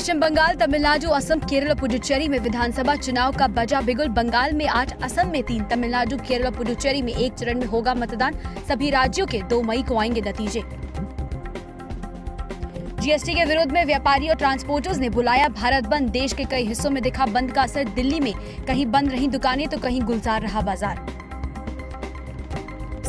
पश्चिम बंगाल, तमिलनाडु, असम, केरल और पुडुचेरी में विधानसभा चुनाव का बजा बिगुल। बंगाल में 8, असम में 3, तमिलनाडु, केरल और पुडुचेरी में 1 चरण में होगा मतदान। सभी राज्यों के 2 मई को आएंगे नतीजे। जीएसटी के विरोध में व्यापारी और ट्रांसपोर्टर्स ने बुलाया भारत बंद। देश के कई हिस्सों में दिखा बंद का असर। दिल्ली में कहीं बंद रही दुकानें तो कहीं गुलजार रहा बाजार।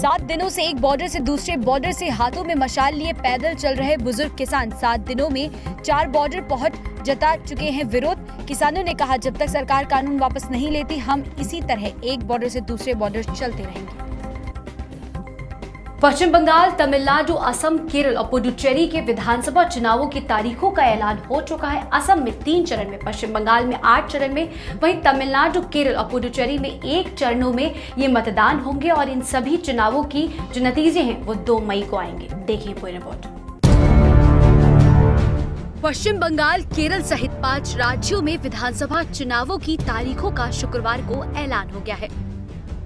7 दिनों से एक बॉर्डर से दूसरे बॉर्डर से हाथों में मशाल लिए पैदल चल रहे बुजुर्ग किसान। 7 दिनों में 4 बॉर्डर पहुंच जता चुके हैं विरोध। किसानों ने कहा, जब तक सरकार कानून वापस नहीं लेती हम इसी तरह एक बॉर्डर से दूसरे बॉर्डर चलते रहेंगे। पश्चिम बंगाल, तमिलनाडु, असम, केरल और पुडुचेरी के विधानसभा चुनावों की तारीखों का ऐलान हो चुका है। असम में 3 चरण में, पश्चिम बंगाल में 8 चरण में, वहीं तमिलनाडु, केरल और पुडुचेरी में 1 चरणों में ये मतदान होंगे और इन सभी चुनावों की जो नतीजे हैं वो 2 मई को आएंगे। देखिए पूरी रिपोर्ट। पश्चिम बंगाल, केरल सहित 5 राज्यों में विधानसभा चुनावों की तारीखों का शुक्रवार को ऐलान हो गया है।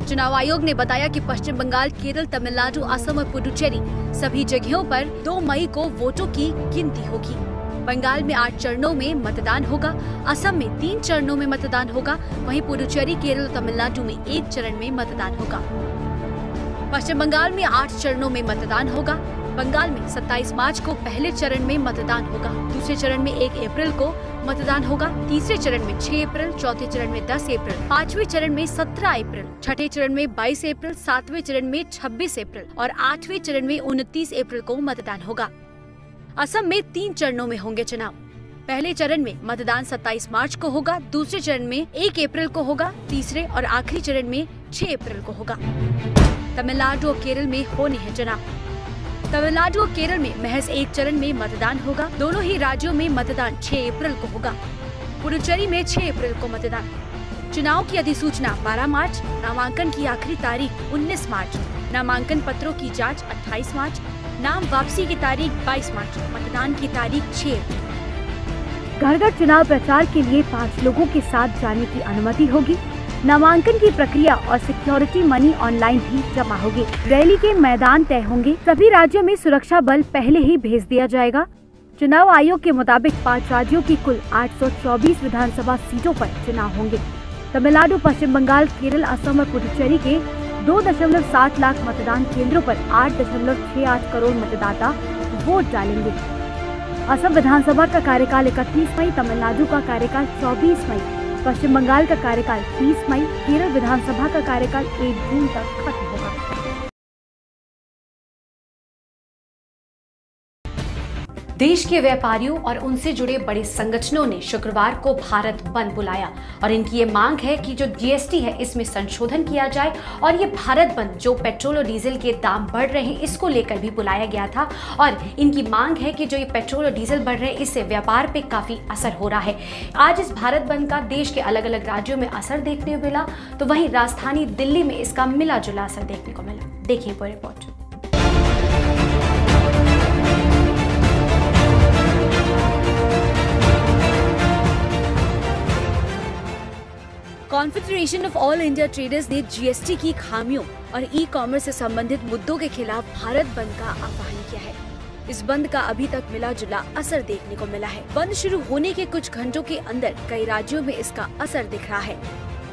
चुनाव आयोग ने बताया कि पश्चिम बंगाल, केरल, तमिलनाडु, असम और पुडुचेरी सभी जगहों पर 2 मई को वोटों की गिनती होगी। बंगाल में 8 चरणों में मतदान होगा, असम में 3 चरणों में मतदान होगा, वहीं पुडुचेरी, केरल, तमिलनाडु में 1 चरण में मतदान होगा। पश्चिम बंगाल में 8 चरणों में मतदान होगा। बंगाल में 27 मार्च को पहले चरण में मतदान होगा, दूसरे चरण में 1 अप्रैल को मतदान होगा, तीसरे चरण में 6 अप्रैल, चौथे चरण में 10 अप्रैल, पांचवें चरण में 17 अप्रैल, छठे चरण में 22 अप्रैल, सातवें चरण में 26 अप्रैल और 8वें चरण में 29 अप्रैल को मतदान होगा। असम में 3 चरणों में होंगे चुनाव। पहले चरण में मतदान 27 मार्च को होगा, दूसरे चरण में 1 अप्रैल को होगा, तीसरे और आखिरी चरण में 6 अप्रैल को होगा। तमिलनाडु और केरल में होने हैं चुनाव। तमिलनाडु और केरल में महज 1 चरण में मतदान होगा। दोनों ही राज्यों में मतदान 6 अप्रैल को होगा। पुडुचेरी में 6 अप्रैल को मतदान। चुनाव की अधिसूचना 12 मार्च, नामांकन की आखिरी तारीख 19 मार्च, नामांकन पत्रों की जांच 28 मार्च, नाम वापसी की तारीख 22 मार्च, मतदान की तारीख 6 अप्रैल। घर घर चुनाव प्रचार के लिए 5 लोगों के साथ जाने की अनुमति होगी। नामांकन की प्रक्रिया और सिक्योरिटी मनी ऑनलाइन भी जमा होगी। रैली के मैदान तय होंगे। सभी राज्यों में सुरक्षा बल पहले ही भेज दिया जाएगा। चुनाव आयोग के मुताबिक 5 राज्यों की कुल 824 विधानसभा सीटों पर चुनाव होंगे। तमिलनाडु, पश्चिम बंगाल, केरल, असम और पुडुचेरी के 2.7 लाख मतदान केंद्रों पर 8.68 करोड़ मतदाता वोट डालेंगे। असम विधानसभा का कार्यकाल 31 मई, तमिलनाडु का कार्यकाल 24 मई, पश्चिम बंगाल का कार्यकाल 30 मई, केरल विधानसभा का कार्यकाल 1 जून तक खत्म होगा। देश के व्यापारियों और उनसे जुड़े बड़े संगठनों ने शुक्रवार को भारत बंद बुलाया और इनकी ये मांग है कि जो जीएसटी है इसमें संशोधन किया जाए और ये भारत बंद जो पेट्रोल और डीजल के दाम बढ़ रहे हैं इसको लेकर भी बुलाया गया था। और इनकी मांग है कि जो ये पेट्रोल और डीजल बढ़ रहे हैं इससे व्यापार पे काफ़ी असर हो रहा है। आज इस भारत बंद का देश के अलग अलग राज्यों में असर देखने को मिला, तो वहीं राजधानी दिल्ली में इसका मिला जुला असर देखने को मिला। देखिए पूरी report. Confederation of all India traders ने जीएसटी की खामियों और ई कॉमर्स से संबंधित मुद्दों के खिलाफ भारत बंद का आह्वान किया है। इस बंद का अभी तक मिला जुला असर देखने को मिला है। बंद शुरू होने के कुछ घंटों के अंदर कई राज्यों में इसका असर दिख रहा है।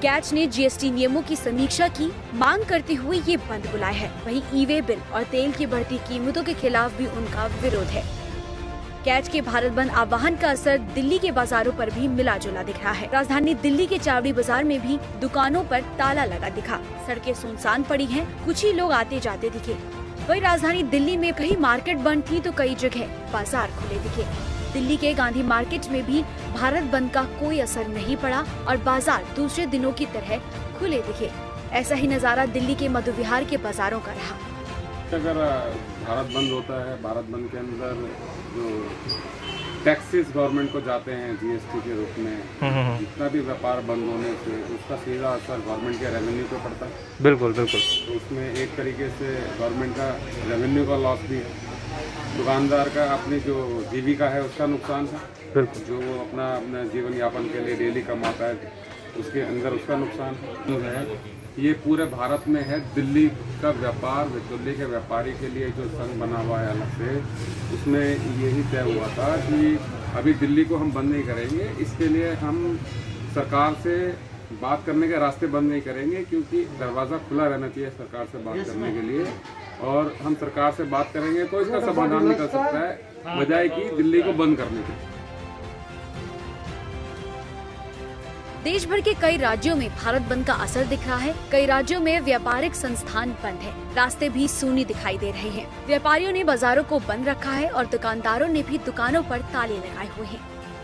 कैच ने जीएसटी नियमों की समीक्षा की मांग करते हुए ये बंद बुलाया है। वहीं ई वे बिल और तेल की बढ़ती कीमतों के खिलाफ भी उनका विरोध है। कैच के भारत बंद आह्वान का असर दिल्ली के बाजारों पर भी मिला जुला दिख रहा है। राजधानी दिल्ली के चावड़ी बाजार में भी दुकानों पर ताला लगा दिखा। सड़कें सुनसान पड़ी हैं, कुछ ही लोग आते जाते दिखे। वही राजधानी दिल्ली में कहीं मार्केट बंद थी तो कई जगह बाजार खुले दिखे। दिल्ली के गांधी मार्केट में भी भारत बंद का कोई असर नहीं पड़ा और बाजार दूसरे दिनों की तरह खुले दिखे। ऐसा ही नज़ारा दिल्ली के मधु विहार के बाजारों का रहा। अगर भारत बंद होता है, भारत बंद के अंदर जो टैक्सेस गवर्नमेंट को जाते हैं जीएसटी के रूप में, जितना भी व्यापार बंद होने से उसका सीधा असर गवर्नमेंट के रेवेन्यू पे पड़ता है। बिल्कुल बिल्कुल। तो उसमें एक तरीके से गवर्नमेंट का रेवेन्यू का लॉस भी है, दुकानदार का अपनी जो जीविका है उसका नुकसान है। बिल्कुल। जो वो अपना जीवन यापन के लिए डेली कमाता है उसके अंदर उसका नुकसान है। ये पूरे भारत में है। दिल्ली का व्यापार, दिल्ली के व्यापारी के लिए जो संघ बना हुआ है अलग से, उसमें यही तय हुआ था कि अभी दिल्ली को हम बंद नहीं करेंगे, इसके लिए हम सरकार से बात करने के रास्ते बंद नहीं करेंगे, क्योंकि दरवाज़ा खुला रहना चाहिए सरकार से बात करने के लिए। और हम सरकार से बात करेंगे तो इसका समाधान निकल सकता है, बजाय कि दिल्ली को बंद करने के। देश भर के कई राज्यों में भारत बंद का असर दिख रहा है। कई राज्यों में व्यापारिक संस्थान बंद है, रास्ते भी सूने दिखाई दे रहे हैं। व्यापारियों ने बाजारों को बंद रखा है और दुकानदारों ने भी दुकानों पर ताले लगाए हुए हैं।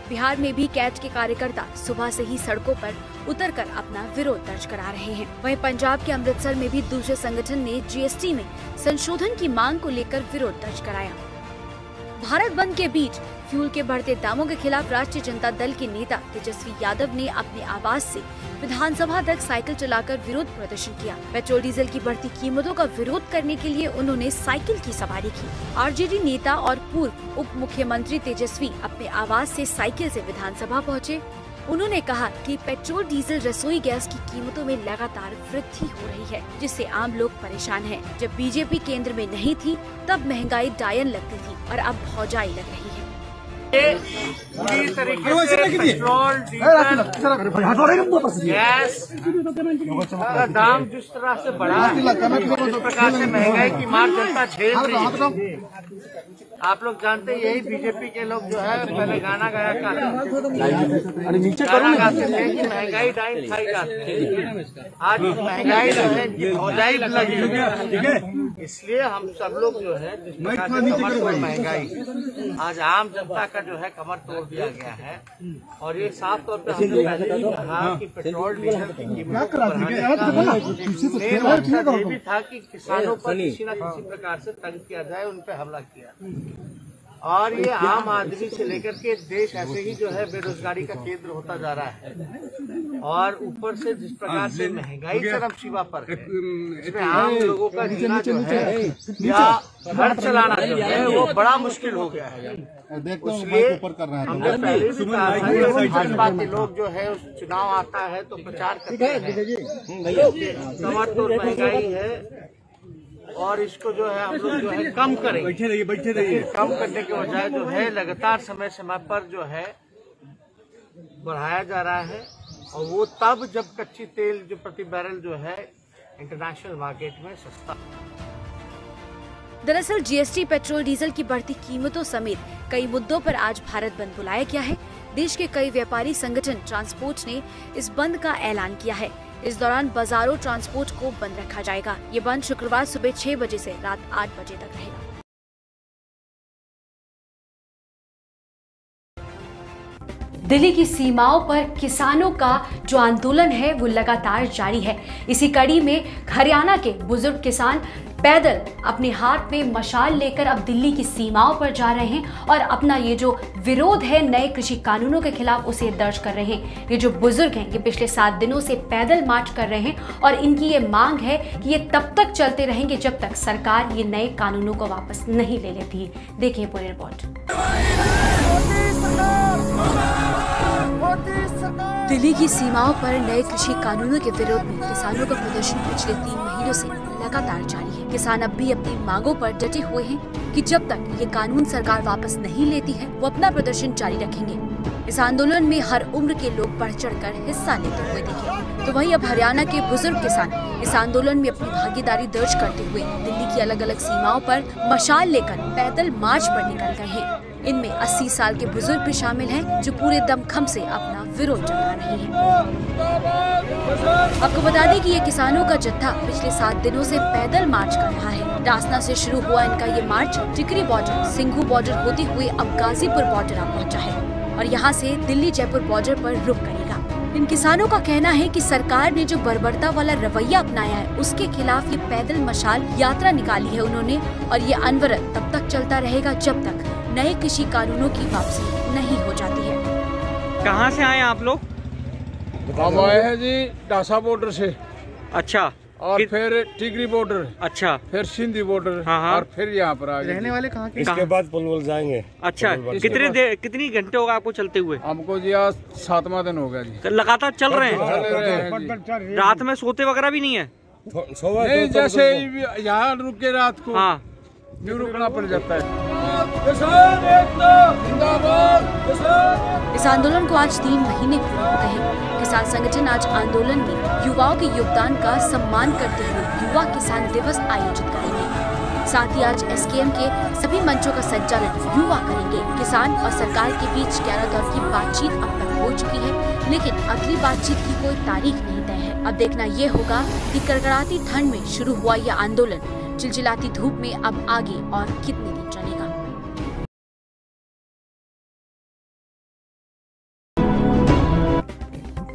बिहार में भी कैट के कार्यकर्ता सुबह से ही सड़कों पर उतरकर अपना विरोध दर्ज करा रहे हैं। वहीं पंजाब के अमृतसर में भी दूसरे संगठन ने GST में संशोधन की मांग को लेकर विरोध दर्ज कराया। भारत बंद के बीच फ्यूल के बढ़ते दामों के खिलाफ राष्ट्रीय जनता दल के नेता तेजस्वी यादव ने अपने आवास से विधानसभा तक साइकिल चलाकर विरोध प्रदर्शन किया। पेट्रोल डीजल की बढ़ती कीमतों का विरोध करने के लिए उन्होंने साइकिल की सवारी की। RJD नेता और पूर्व उप मुख्यमंत्री तेजस्वी अपने आवास से साइकिल से विधानसभा पहुँचे। उन्होंने कहा कि पेट्रोल डीजल रसोई गैस की कीमतों में लगातार वृद्धि हो रही है, जिससे आम लोग परेशान हैं। जब बीजेपी केंद्र में नहीं थी तब महंगाई डायन लगती थी और अब भौजाई लग रही है। पूरी तरीके से पेट्रोल डीजल गैस का दाम जिस तरह से बढ़ा उस प्रकार से महंगाई की मार जनता झेल रही है। आप लोग जानते हैं, यही बीजेपी के लोग जो है पहले गाना गाया गाते थे कि महंगाई डाइन खाई जाती है। आज महंगाई जो है ये भौजाई लगी है, इसलिए हम सब लोग जो है महंगाई आज आम जनता का जो है कमर तोड़ दिया गया है। और ये साफ तौर पर हमने पहले ही कहा कि पेट्रोल डीजल की कीमत बढ़ाने भी था कि किसानों पर किसी न किसी प्रकार से तंग किया जाए, उन पर हमला किया। और ये आम आदमी से लेकर के देश ऐसे ही जो है बेरोजगारी का केंद्र होता जा रहा है। और ऊपर से जिस प्रकार से महंगाई चरम सीमा पर है, इसमें आम लोगों का जीना जो है या घर चलाना जो है वो बड़ा मुश्किल हो गया है। इसलिए हमने पहले भी कहा भाजपा के लोग जो है उस चुनाव आता है तो प्रचार करते हैं समर्थन महंगाई है और इसको जो है हम लोग जो है कम करें। बैठे रहिए। कम करने के बजाय जो है लगातार समय समय पर जो है बढ़ाया जा रहा है, और वो तब जब कच्ची तेल जो प्रति बैरल जो है इंटरनेशनल मार्केट में सस्ता। दरअसल GST पेट्रोल डीजल की बढ़ती कीमतों समेत कई मुद्दों पर आज भारत बंद बुलाया गया है। देश के कई व्यापारी संगठन ट्रांसपोर्ट ने इस बंद का ऐलान किया है। इस दौरान बाजारों ट्रांसपोर्ट को बंद रखा जाएगा। ये बंद शुक्रवार सुबह 6 बजे से रात 8 बजे तक रहेगा। दिल्ली की सीमाओं पर किसानों का जो आंदोलन है वो लगातार जारी है। इसी कड़ी में हरियाणा के बुजुर्ग किसान पैदल अपने हाथ में मशाल लेकर अब दिल्ली की सीमाओं पर जा रहे हैं और अपना ये जो विरोध है नए कृषि कानूनों के खिलाफ उसे दर्ज कर रहे हैं। ये जो बुजुर्ग हैं ये पिछले 7 दिनों से पैदल मार्च कर रहे हैं और इनकी ये मांग है कि ये तब तक चलते रहेंगे जब तक सरकार ये नए कानूनों को वापस नहीं ले लेती है। देखिए पूरी रिपोर्ट। दिल्ली की सीमाओं पर नए कृषि कानूनों के विरोध में किसानों का प्रदर्शन पिछले 3 महीनों से लगातार जारी है। किसान अब भी अपनी मांगों पर डटे हुए हैं कि जब तक ये कानून सरकार वापस नहीं लेती है वो अपना प्रदर्शन जारी रखेंगे। इस आंदोलन में हर उम्र के लोग बढ़ चढ़कर हिस्सा लेते हुए दिखे। तो वहीं अब हरियाणा के बुजुर्ग किसान इस आंदोलन में अपनी भागीदारी दर्ज करते हुए दिल्ली की अलग अलग सीमाओं पर मशाल लेकर पैदल मार्च पर निकल गए हैं। इनमें 80 साल के बुजुर्ग भी शामिल हैं, जो पूरे दमखम से अपना विरोध जता रहे हैं। आपको बता दें कि ये किसानों का जत्था पिछले 7 दिनों से पैदल मार्च कर रहा है। डासना से शुरू हुआ इनका ये march Tikri border Singhu border होते हुए अब गाजीपुर बॉर्डर आ पहुँचा है और यहाँ से दिल्ली जयपुर बॉर्डर पर रुक करेगा। इन किसानों का कहना है कि सरकार ने जो बर्बरता वाला रवैया अपनाया है उसके खिलाफ ये पैदल मशाल यात्रा निकाली है उन्होंने, और ये अनवरत तब तक चलता रहेगा जब तक नए कृषि कानूनों की वापसी नहीं हो जाती है। कहाँ से आए आप लोग? हम आए हैं जी डासा बॉर्डर से। अच्छा। और फिर टिकरी बॉर्डर। अच्छा। फिर सिंधी बॉर्डर। हाँ। और फिर यहाँ पर आगे रहने वाले कहाँ के? इसके बाद पुलवल जाएंगे। अच्छा। कितनी घंटे होगा आपको चलते हुए? हमको जी आज 7वां दिन हो गया जी। लगातार चल रहे हैं। रात में सोते वगैरह भी नहीं है? जैसे यहाँ रुके रात को रुकना पड़ जाता है। किसान एकता जिंदाबाद। इस आंदोलन को आज 3 महीने पूरे हो गए। किसान संगठन आज आंदोलन में युवाओं के योगदान का सम्मान करते हुए युवा किसान दिवस आयोजित करेंगे। साथ ही आज एसकेएम के सभी मंचों का संचालन युवा करेंगे। किसान और सरकार के बीच 11 दौर की बातचीत अब तक हो चुकी है, लेकिन अगली बातचीत की कोई तारीख नहीं तय है। अब देखना ये होगा कि कड़कड़ाती ठंड में शुरू हुआ यह आंदोलन चिलचिलाती धूप में अब आगे और कितने दिन चलेगा।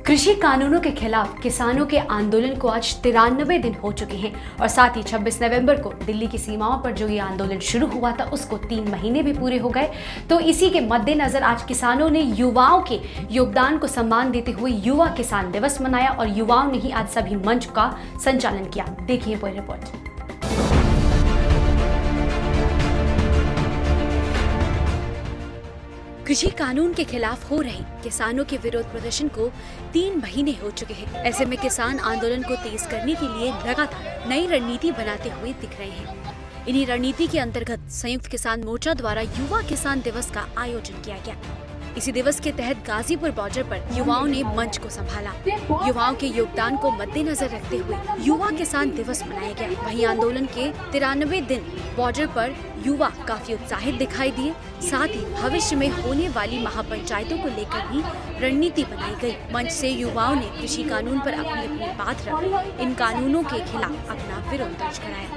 कृषि कानूनों के खिलाफ किसानों के आंदोलन को आज 93 दिन हो चुके हैं और साथ ही 26 नवंबर को दिल्ली की सीमाओं पर जो ये आंदोलन शुरू हुआ था उसको 3 महीने भी पूरे हो गए। तो इसी के मद्देनजर आज किसानों ने युवाओं के योगदान को सम्मान देते हुए युवा किसान दिवस मनाया और युवाओं ने ही आज सभी मंच का संचालन किया। देखिए पूरी रिपोर्ट। कृषि कानून के खिलाफ हो रहे किसानों के विरोध प्रदर्शन को 3 महीने हो चुके हैं। ऐसे में किसान आंदोलन को तेज करने के लिए लगातार नई रणनीति बनाते हुए दिख रहे हैं। इन्हीं रणनीति के अंतर्गत संयुक्त किसान मोर्चा द्वारा युवा किसान दिवस का आयोजन किया गया। इसी दिवस के तहत गाजीपुर बॉर्डर पर युवाओं ने मंच को संभाला। युवाओं के योगदान को मद्देनजर रखते हुए युवा किसान दिवस मनाया गया। वहीं आंदोलन के 93 दिन बॉर्डर पर युवा काफी उत्साहित दिखाई दिए। साथ ही भविष्य में होने वाली महापंचायतों को लेकर भी रणनीति बनाई गई। मंच से युवाओं ने कृषि कानून पर अपनी बात रखी, इन कानूनों के खिलाफ अपना विरोध दर्ज कराया।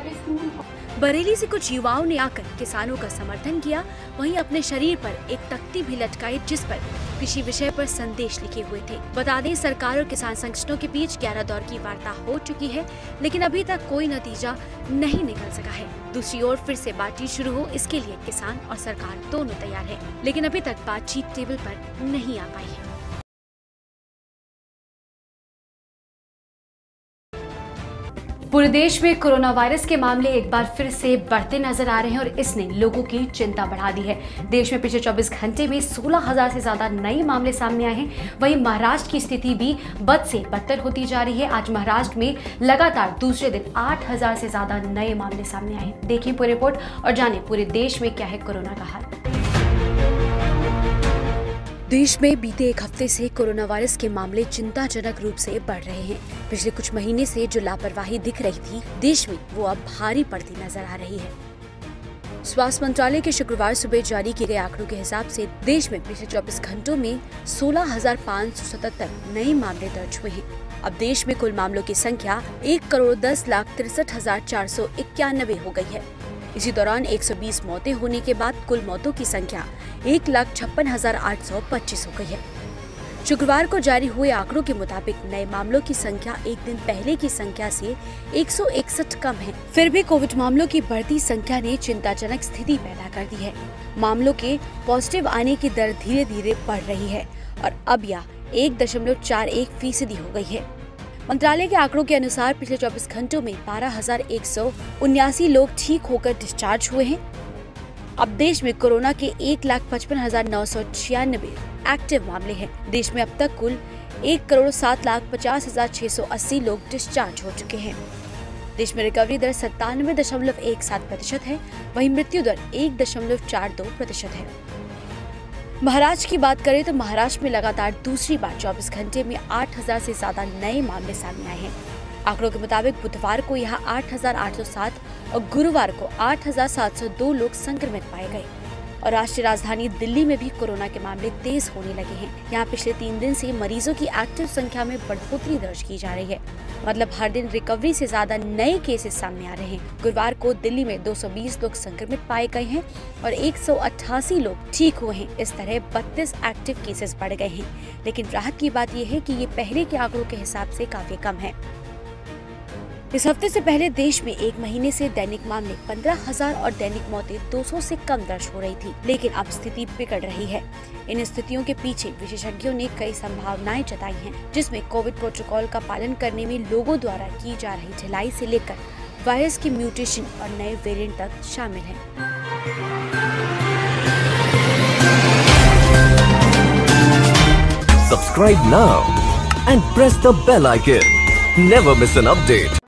बरेली से कुछ युवाओं ने आकर किसानों का समर्थन किया। वहीं अपने शरीर पर एक तख्ती भी लटकाई जिस पर कृषि विषय पर संदेश लिखे हुए थे। बता दें सरकार और किसान संगठनों के बीच 11 दौर की वार्ता हो चुकी है, लेकिन अभी तक कोई नतीजा नहीं निकल सका है। दूसरी ओर फिर से बातचीत शुरू हो इसके लिए किसान और सरकार दोनों तैयार है, लेकिन अभी तक बातचीत टेबल पर नहीं आ पाई है। पूरे देश में कोरोना वायरस के मामले एक बार फिर से बढ़ते नजर आ रहे हैं और इसने लोगों की चिंता बढ़ा दी है। देश में पिछले 24 घंटे में 16,000 से ज्यादा नए मामले सामने आए हैं। वहीं महाराष्ट्र की स्थिति भी बद से बदतर होती जा रही है। आज महाराष्ट्र में लगातार दूसरे दिन 8,000 से ज्यादा नए मामले सामने आए हैं। देखिए पूरी रिपोर्ट और जाने पूरे देश में क्या है कोरोना का हाल। देश में बीते एक हफ्ते से कोरोना वायरस के मामले चिंताजनक रूप से बढ़ रहे हैं। पिछले कुछ महीने से जो लापरवाही दिख रही थी देश में, वो अब भारी पड़ती नजर आ रही है। स्वास्थ्य मंत्रालय के शुक्रवार सुबह जारी किए गए आंकड़ों के हिसाब से देश में पिछले 24 घंटों में 16,577 नए मामले दर्ज हुए हैं। अब देश में कुल मामलों की संख्या 1,10,63,491 हो गयी है। इसी दौरान 120 मौतें होने के बाद कुल मौतों की संख्या 1,56,825 हो गई है। शुक्रवार को जारी हुए आंकड़ों के मुताबिक नए मामलों की संख्या एक दिन पहले की संख्या से 161 कम है। फिर भी कोविड मामलों की बढ़ती संख्या ने चिंताजनक स्थिति पैदा कर दी है। मामलों के पॉजिटिव आने की दर धीरे धीरे बढ़ रही है और अब यह 1.41% हो गयी है। मंत्रालय के आंकड़ों के अनुसार पिछले 24 घंटों में 12,179 लोग ठीक होकर डिस्चार्ज हुए हैं। अब देश में कोरोना के 1,55,996 एक्टिव मामले हैं। देश में अब तक कुल 1,07,50,680 लोग डिस्चार्ज हो चुके हैं। देश में रिकवरी दर 97.17% है, वहीं मृत्यु दर 1.42% है। महाराष्ट्र की बात करें तो महाराष्ट्र में लगातार दूसरी बार 24 घंटे में 8,000 से ज्यादा नए मामले सामने आए हैं। आंकड़ों के मुताबिक बुधवार को यहाँ 8,807 और गुरुवार को 8,702 लोग संक्रमित पाए गए। और राष्ट्रीय राजधानी दिल्ली में भी कोरोना के मामले तेज होने लगे हैं। यहाँ पिछले 3 दिन से मरीजों की एक्टिव संख्या में बढ़ोतरी दर्ज की जा रही है, मतलब हर दिन रिकवरी से ज्यादा नए केसेस सामने आ रहे हैं। गुरुवार को दिल्ली में 220 लोग संक्रमित पाए गए हैं और 188 लोग ठीक हुए हैं। इस तरह 32 एक्टिव केसेस बढ़ गए हैं, लेकिन राहत की बात यह है कि ये पहले के आंकड़ों के हिसाब से काफी कम है। इस हफ्ते से पहले देश में 1 महीने से दैनिक मामले 15,000 और दैनिक मौतें 200 से कम दर्ज हो रही थी, लेकिन अब स्थिति बिगड़ रही है। इन स्थितियों के पीछे विशेषज्ञों ने कई संभावनाएं जताई हैं, जिसमें कोविड प्रोटोकॉल का पालन करने में लोगों द्वारा की जा रही ढिलाई से लेकर वायरस के म्यूटेशन और नए वेरिएंट तक शामिल है। Subscribe now and press the bell icon. Never miss an update.